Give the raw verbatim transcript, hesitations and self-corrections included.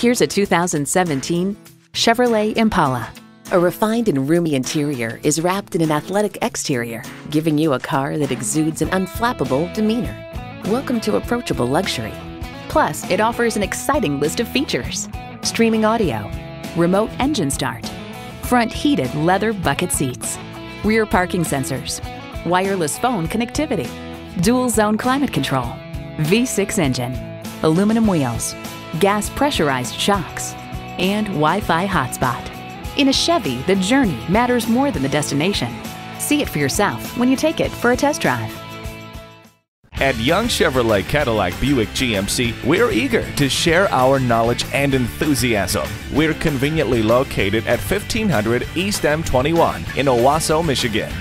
Here's a two thousand seventeen Chevrolet Impala. A refined and roomy interior is wrapped in an athletic exterior, giving you a car that exudes an unflappable demeanor. Welcome to approachable luxury. Plus, it offers an exciting list of features: streaming audio, remote engine start, front heated leather bucket seats, rear parking sensors, wireless phone connectivity, dual zone climate control, V six engine, aluminum wheels, gas pressurized shocks, and Wi-Fi hotspot. In a Chevy, the journey matters more than the destination. See it for yourself when you take it for a test drive. At Young Chevrolet Cadillac Buick G M C, we're eager to share our knowledge and enthusiasm. We're conveniently located at fifteen hundred East M twenty-one in Owasso, Michigan.